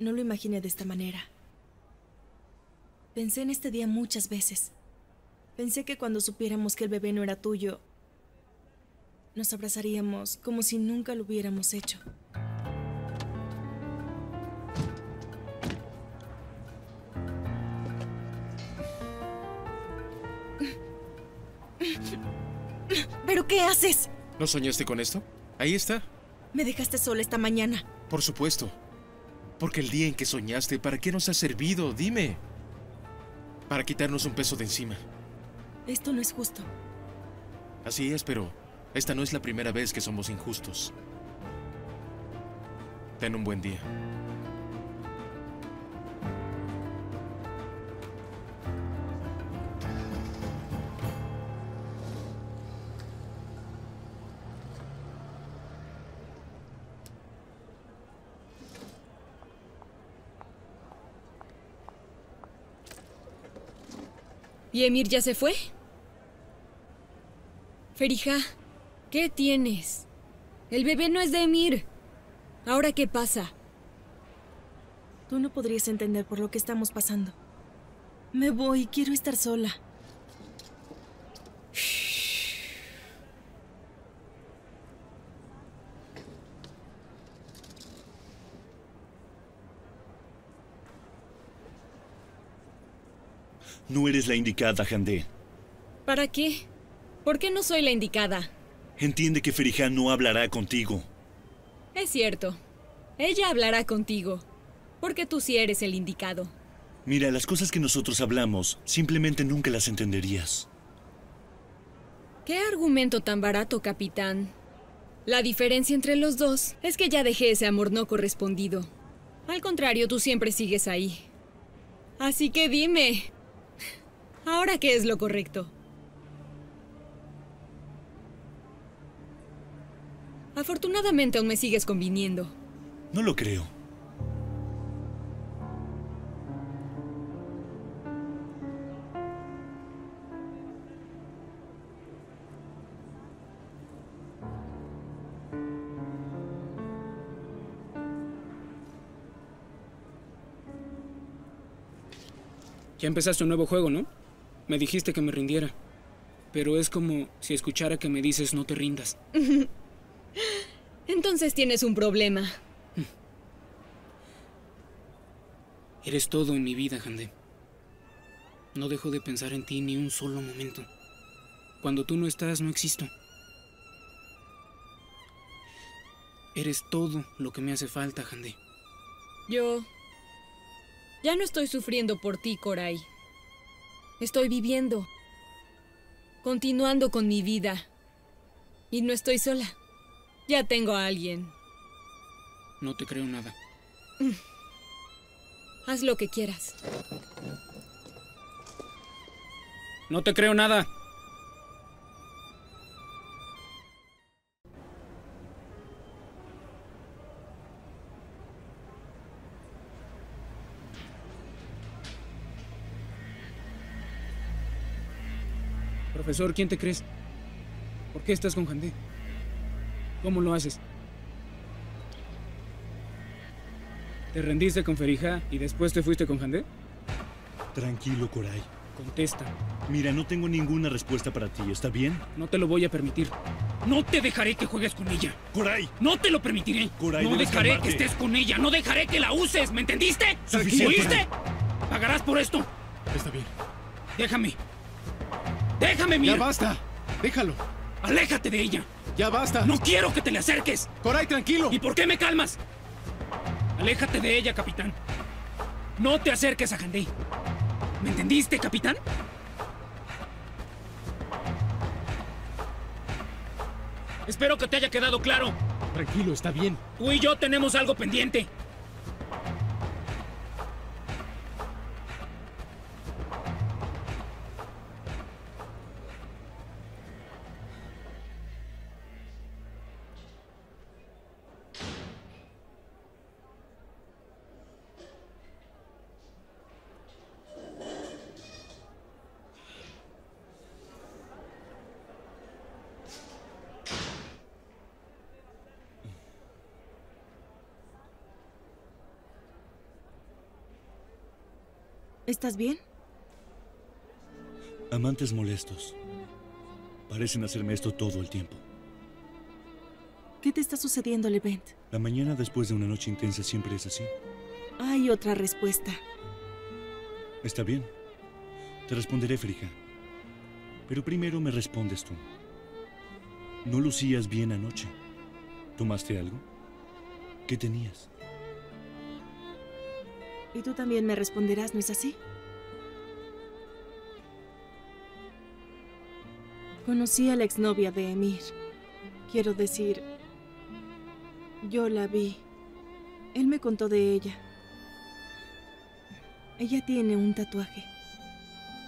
No lo imaginé de esta manera. Pensé en este día muchas veces. Pensé que cuando supiéramos que el bebé no era tuyo, nos abrazaríamos como si nunca lo hubiéramos hecho. ¿Pero qué haces? ¿No soñaste con esto? Ahí está. Me dejaste sola esta mañana. Por supuesto. Porque el día en que soñaste, ¿para qué nos ha servido? Dime. Para quitarnos un peso de encima. Esto no es justo. Así es, pero esta no es la primera vez que somos injustos. Ten un buen día. ¿Y Emir ya se fue? Feriha, ¿qué tienes? El bebé no es de Emir. ¿Ahora qué pasa? Tú no podrías entender por lo que estamos pasando. Me voy, quiero estar sola. No eres la indicada, Hande. ¿Para qué? ¿Por qué no soy la indicada? Entiende que Feriha no hablará contigo. Es cierto. Ella hablará contigo. Porque tú sí eres el indicado. Mira, las cosas que nosotros hablamos, simplemente nunca las entenderías. ¿Qué argumento tan barato, capitán? La diferencia entre los dos es que ya dejé ese amor no correspondido. Al contrario, tú siempre sigues ahí. Así que dime... ¿Ahora qué es lo correcto? Afortunadamente aún me sigues conviniendo. No lo creo. Ya empezaste un nuevo juego, ¿no? Me dijiste que me rindiera, pero es como si escuchara que me dices no te rindas. Entonces tienes un problema. Eres todo en mi vida, Hande. No dejo de pensar en ti ni un solo momento. Cuando tú no estás, no existo. Eres todo lo que me hace falta, Hande. Yo... ya no estoy sufriendo por ti, Koray. Estoy viviendo, continuando con mi vida. Y no estoy sola. Ya tengo a alguien. No te creo nada. Haz lo que quieras. No te creo nada. Profesor, ¿quién te crees? ¿Por qué estás con Hande? ¿Cómo lo haces? ¿Te rendiste con Feriha y después te fuiste con Hande? Tranquilo, Koray. Contesta. Mira, no tengo ninguna respuesta para ti, ¿está bien? No te lo voy a permitir. No te dejaré que juegues con ella. ¡Koray! ¡No te lo permitiré! Koray, no dejaré que estés con ella. No dejaré que la uses. ¿Me entendiste? ¿Suficiente? ¿Oíste? Pagarás por esto. Está bien. Déjame. ¡Déjame, Emir! ¡Ya basta! ¡Déjalo! ¡Aléjate de ella! ¡Ya basta! ¡No quiero que te le acerques! ¡Koray, tranquilo! ¿Y por qué me calmas? ¡Aléjate de ella, capitán! ¡No te acerques a Hande! ¿Me entendiste, capitán? Espero que te haya quedado claro. Tranquilo, está bien. Tú y yo tenemos algo pendiente. ¿Estás bien? Amantes molestos. Parecen hacerme esto todo el tiempo. ¿Qué te está sucediendo, Levent? La mañana después de una noche intensa siempre es así. Hay otra respuesta. Está bien. Te responderé, Feriha. Pero primero me respondes tú. No lucías bien anoche. ¿Tomaste algo? ¿Qué tenías? Y tú también me responderás, ¿no es así? Conocí a la exnovia de Emir. Quiero decir, yo la vi. Él me contó de ella. Ella tiene un tatuaje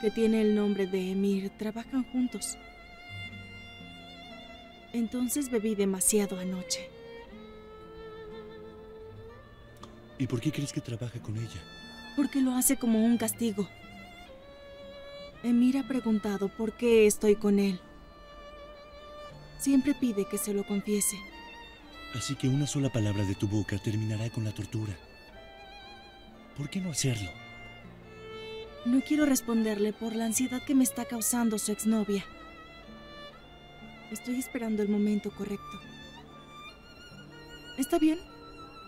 que tiene el nombre de Emir. Trabajan juntos. Entonces bebí demasiado anoche. ¿Y por qué crees que trabaja con ella? Porque lo hace como un castigo. Emir ha preguntado por qué estoy con él. Siempre pide que se lo confiese. Así que una sola palabra de tu boca terminará con la tortura. ¿Por qué no hacerlo? No quiero responderle por la ansiedad que me está causando su exnovia. Estoy esperando el momento correcto. Está bien,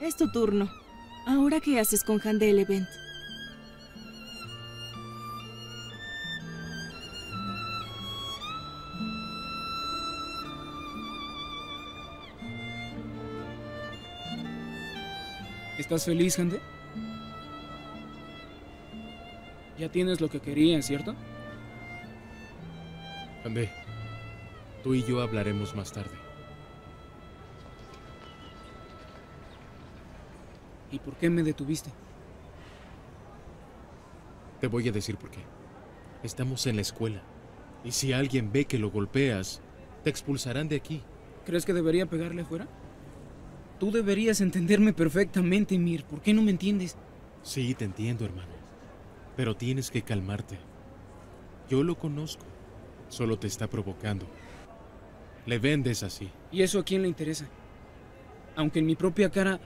es tu turno. ¿Ahora qué haces con Hande, Levent? ¿Estás feliz, Hande? Ya tienes lo que querías, ¿cierto? Hande, tú y yo hablaremos más tarde. ¿Y por qué me detuviste? Te voy a decir por qué. Estamos en la escuela. Y si alguien ve que lo golpeas, te expulsarán de aquí. ¿Crees que debería pegarle afuera? Tú deberías entenderme perfectamente, Emir. ¿Por qué no me entiendes? Sí, te entiendo, hermano. Pero tienes que calmarte. Yo lo conozco. Solo te está provocando. Le vendes así. ¿Y eso a quién le interesa? Aunque en mi propia cara...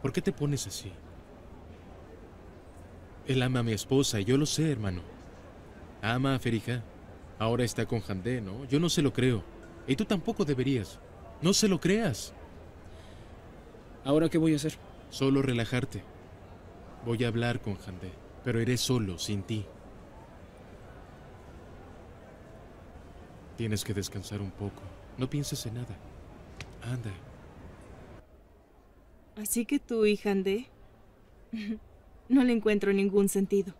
¿Por qué te pones así? Él ama a mi esposa, y yo lo sé, hermano. Ama a Feriha. Ahora está con Hande, ¿no? Yo no se lo creo. Y tú tampoco deberías. No se lo creas. ¿Ahora qué voy a hacer? Solo relajarte. Voy a hablar con Hande, pero iré solo, sin ti. Tienes que descansar un poco. No pienses en nada. Anda. Así que tú y Hande, no le encuentro ningún sentido.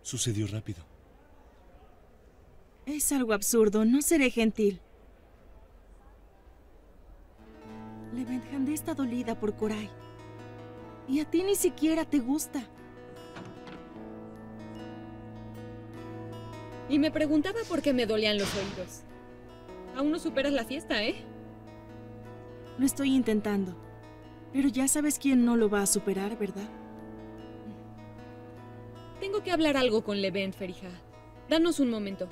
Sucedió rápido. Es algo absurdo, no seré gentil. Levent, Hande está dolida por Koray. Y a ti ni siquiera te gusta. Y me preguntaba por qué me dolían los oídos. Aún no superas la fiesta, ¿eh? Lo estoy intentando, pero ya sabes quién no lo va a superar, ¿verdad? Tengo que hablar algo con Levent, Feriha. Danos un momento.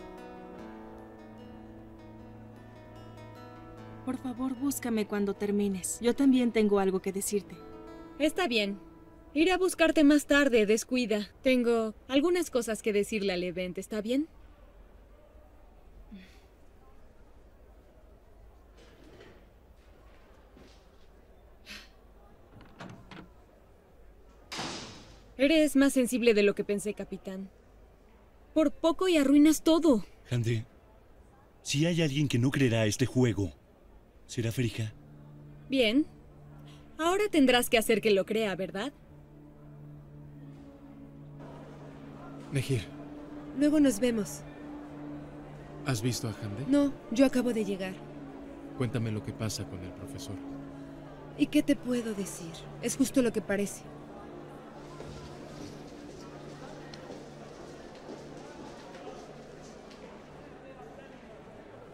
Por favor, búscame cuando termines. Yo también tengo algo que decirte. Está bien. Iré a buscarte más tarde, descuida. Tengo algunas cosas que decirle a Levent, ¿está bien? Eres más sensible de lo que pensé, capitán. Por poco y arruinas todo. Hande, si hay alguien que no creerá este juego, ¿será Feriha? Bien. Ahora tendrás que hacer que lo crea, ¿verdad? Mehir. Luego nos vemos. ¿Has visto a Hande? No, yo acabo de llegar. Cuéntame lo que pasa con el profesor. ¿Y qué te puedo decir? Es justo lo que parece.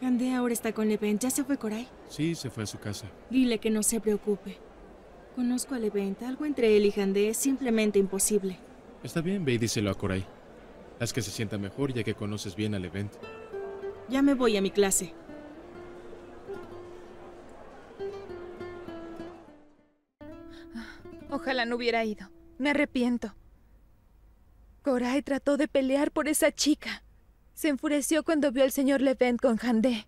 Hande ahora está con Levent. ¿Ya se fue Koray? Sí, se fue a su casa. Dile que no se preocupe. Conozco a Levent. Algo entre él y Hande es simplemente imposible. Está bien, ve y díselo a Koray. Haz que se sienta mejor ya que conoces bien a Levent. Ya me voy a mi clase. Ojalá no hubiera ido. Me arrepiento. Koray trató de pelear por esa chica. Se enfureció cuando vio al señor Levent con Hande.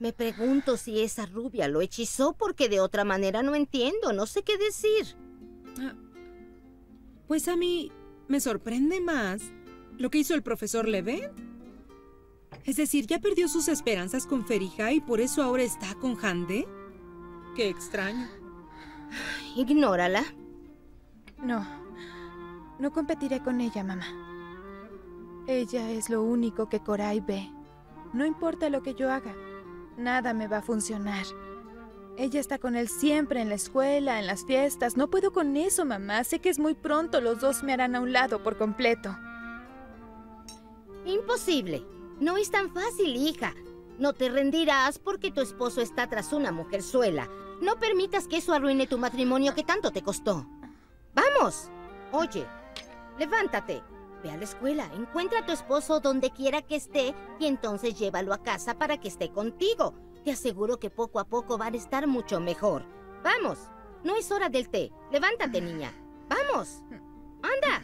Me pregunto si esa rubia lo hechizó, porque de otra manera no entiendo, no sé qué decir. Pues a mí me sorprende más lo que hizo el profesor Levent. Es decir, ya perdió sus esperanzas con Feriha y por eso ahora está con Hande. Qué extraño. Ignórala. No, no competiré con ella, mamá. Ella es lo único que Koray ve. No importa lo que yo haga, nada me va a funcionar. Ella está con él siempre, en la escuela, en las fiestas. No puedo con eso, mamá. Sé que es muy pronto, los dos me harán a un lado por completo. Imposible. No es tan fácil, hija. No te rendirás porque tu esposo está tras una mujerzuela. No permitas que eso arruine tu matrimonio que tanto te costó. ¡Vamos! Oye, levántate. Ve a la escuela, encuentra a tu esposo donde quiera que esté y entonces llévalo a casa para que esté contigo. Te aseguro que poco a poco van a estar mucho mejor. ¡Vamos! No es hora del té. Levántate, niña. ¡Vamos! ¡Anda!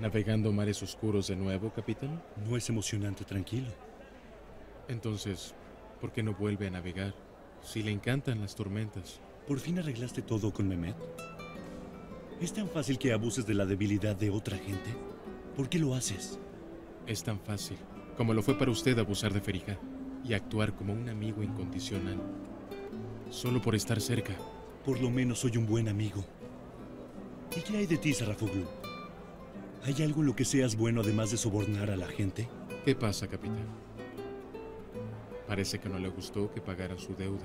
¿Navegando mares oscuros de nuevo, capitán? No es emocionante, tranquilo. Entonces, ¿por qué no vuelve a navegar? Si le encantan las tormentas. ¿Por fin arreglaste todo con Mehmet? ¿Es tan fácil que abuses de la debilidad de otra gente? ¿Por qué lo haces? Es tan fácil como lo fue para usted abusar de Feriha y actuar como un amigo incondicional. Solo por estar cerca. Por lo menos soy un buen amigo. ¿Y qué hay de ti, Sarrafoğlu? ¿Hay algo en lo que seas bueno además de sobornar a la gente? ¿Qué pasa, capitán? Parece que no le gustó que pagara su deuda.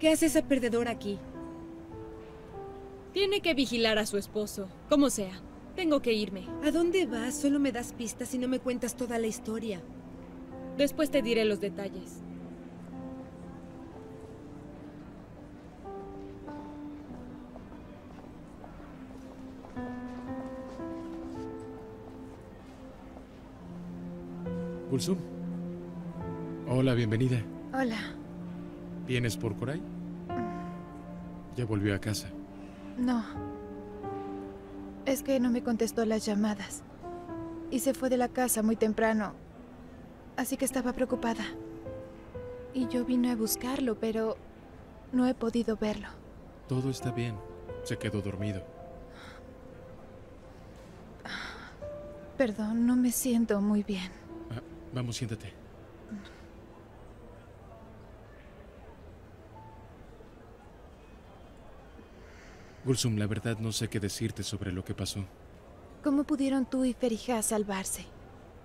¿Qué hace esa perdedora aquí? Tiene que vigilar a su esposo, como sea. Tengo que irme. ¿A dónde vas? Solo me das pistas y no me cuentas toda la historia. Después te diré los detalles. Gulzón. Hola, bienvenida. Hola. ¿Vienes por Koray? ¿Ya volvió a casa? No. Es que no me contestó las llamadas. Y se fue de la casa muy temprano. Así que estaba preocupada. Y yo vine a buscarlo, pero no he podido verlo. Todo está bien. Se quedó dormido. Perdón, no me siento muy bien. Vamos, siéntate. Gulzón, la verdad no sé qué decirte sobre lo que pasó. ¿Cómo pudieron tú y Feriha salvarse?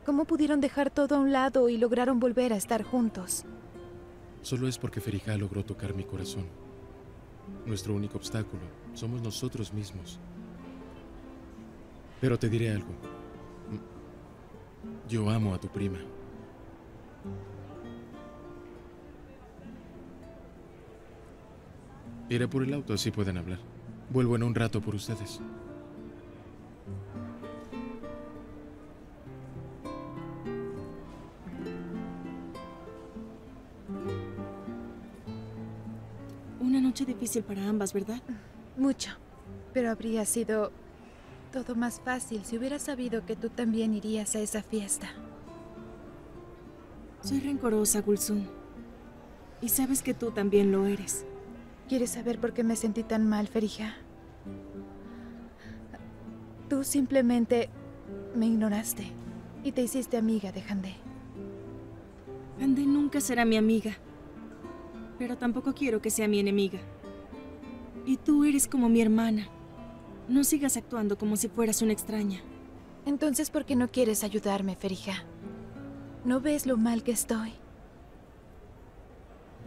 ¿Cómo pudieron dejar todo a un lado y lograron volver a estar juntos? Solo es porque Feriha logró tocar mi corazón. Nuestro único obstáculo somos nosotros mismos. Pero te diré algo. Yo amo a tu prima. Iré por el auto, así pueden hablar. Vuelvo en un rato por ustedes. Una noche difícil para ambas, ¿verdad? Mucho. Pero habría sido todo más fácil si hubiera sabido que tú también irías a esa fiesta. Soy rencorosa, Gulzón. Y sabes que tú también lo eres. ¿Quieres saber por qué me sentí tan mal, Feriha? Tú simplemente me ignoraste y te hiciste amiga de Hande. Hande nunca será mi amiga, pero tampoco quiero que sea mi enemiga. Y tú eres como mi hermana. No sigas actuando como si fueras una extraña. Entonces, ¿por qué no quieres ayudarme, Feriha? ¿No ves lo mal que estoy?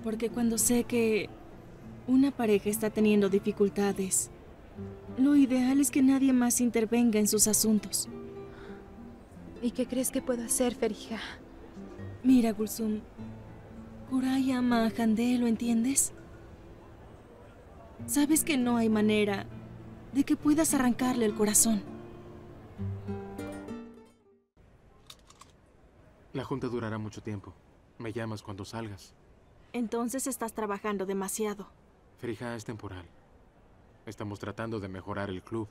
Porque cuando sé que una pareja está teniendo dificultades, lo ideal es que nadie más intervenga en sus asuntos. ¿Y qué crees que puedo hacer, Feriha? Mira, Gulzón, Koray ama a Hande, ¿lo entiendes? Sabes que no hay manera de que puedas arrancarle el corazón. La junta durará mucho tiempo. Me llamas cuando salgas. Entonces estás trabajando demasiado. Feriha, es temporal. Estamos tratando de mejorar el club.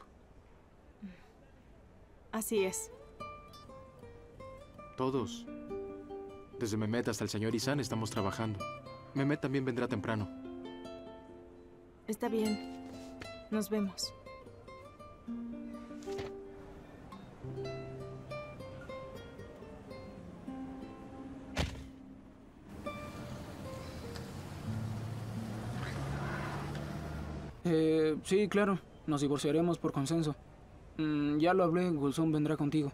Así es. Todos. Desde Mehmet hasta el señor Isan estamos trabajando. Mehmet también vendrá temprano. Está bien. Nos vemos. Sí, claro. Nos divorciaremos por consenso. Ya lo hablé, Gulzón vendrá contigo.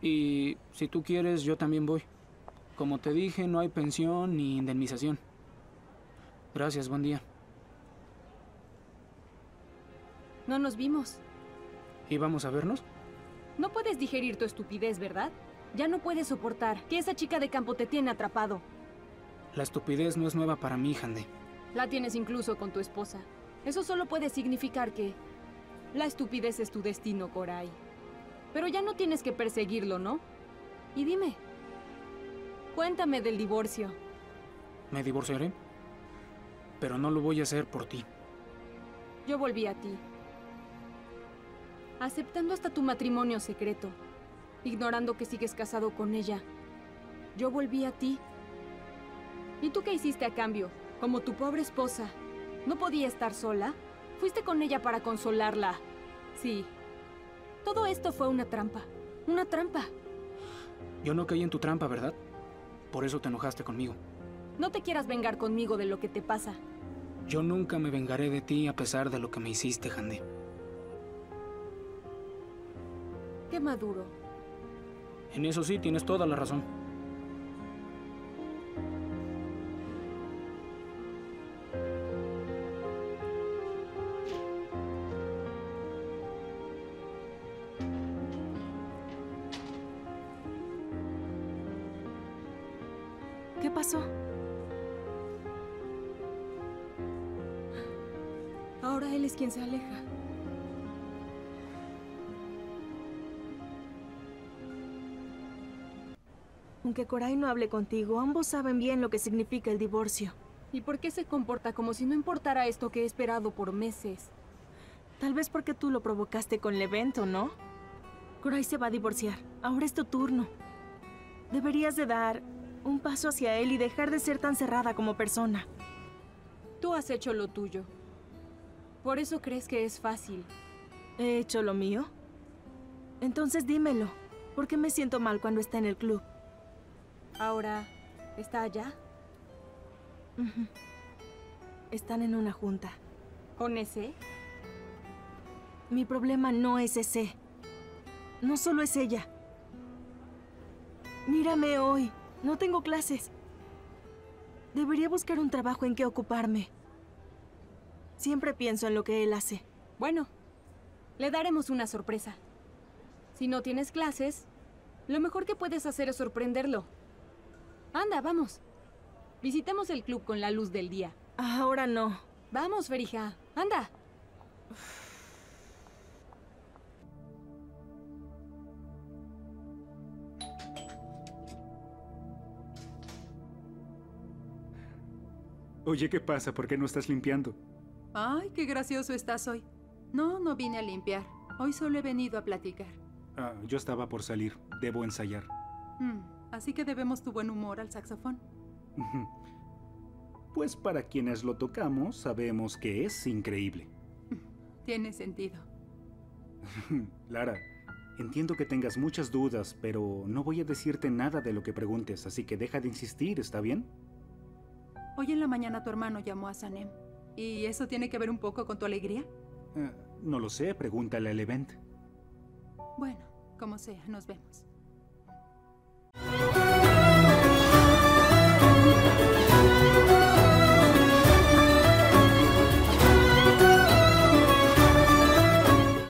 Y si tú quieres, yo también voy. Como te dije, no hay pensión ni indemnización. Gracias, buen día. No nos vimos. ¿Íbamos a vernos? No puedes digerir tu estupidez, ¿verdad? Ya no puedes soportar que esa chica de campo te tiene atrapado. La estupidez no es nueva para mí, Hande. La tienes incluso con tu esposa. Eso solo puede significar que... la estupidez es tu destino, Koray. Pero ya no tienes que perseguirlo, ¿no? Y dime, cuéntame del divorcio. Me divorciaré, pero no lo voy a hacer por ti. Yo volví a ti, aceptando hasta tu matrimonio secreto, ignorando que sigues casado con ella. Yo volví a ti. ¿Y tú qué hiciste a cambio? Como tu pobre esposa, ¿no podía estar sola? Fuiste con ella para consolarla. Sí. Todo esto fue una trampa. Una trampa. Yo no caí en tu trampa, ¿verdad? Por eso te enojaste conmigo. No te quieras vengar conmigo de lo que te pasa. Yo nunca me vengaré de ti a pesar de lo que me hiciste, Hande. Qué maduro. En eso sí, tienes toda la razón. ¿Qué pasó? Ahora él es quien se aleja. Aunque Koray no hable contigo, ambos saben bien lo que significa el divorcio. ¿Y por qué se comporta como si no importara esto que he esperado por meses? Tal vez porque tú lo provocaste con Levent, ¿no? Koray se va a divorciar. Ahora es tu turno. Deberías de dar un paso hacia él y dejar de ser tan cerrada como persona. Tú has hecho lo tuyo. Por eso crees que es fácil. ¿He hecho lo mío? Entonces dímelo. ¿Por qué me siento mal cuando está en el club? Ahora, ¿está allá? Están en una junta. ¿Con ese? Mi problema no es ese. No solo es ella. Mírame hoy. No tengo clases. Debería buscar un trabajo en que ocuparme. Siempre pienso en lo que él hace. Bueno, le daremos una sorpresa. Si no tienes clases, lo mejor que puedes hacer es sorprenderlo. Anda, vamos. Visitemos el club con la luz del día. Ahora no. Vamos, Feriha. Anda. Oye, ¿qué pasa? ¿Por qué no estás limpiando? Ay, qué gracioso estás hoy. No, no vine a limpiar. Hoy solo he venido a platicar. Ah, yo estaba por salir. Debo ensayar. Así que debemos tu buen humor al saxofón. Pues para quienes lo tocamos, sabemos que es increíble. Tiene sentido. Lara, entiendo que tengas muchas dudas, pero no voy a decirte nada de lo que preguntes, así que deja de insistir, ¿está bien? Hoy en la mañana tu hermano llamó a Sanem. ¿Y eso tiene que ver un poco con tu alegría? No lo sé, pregúntale al Levent. Bueno, como sea, nos vemos.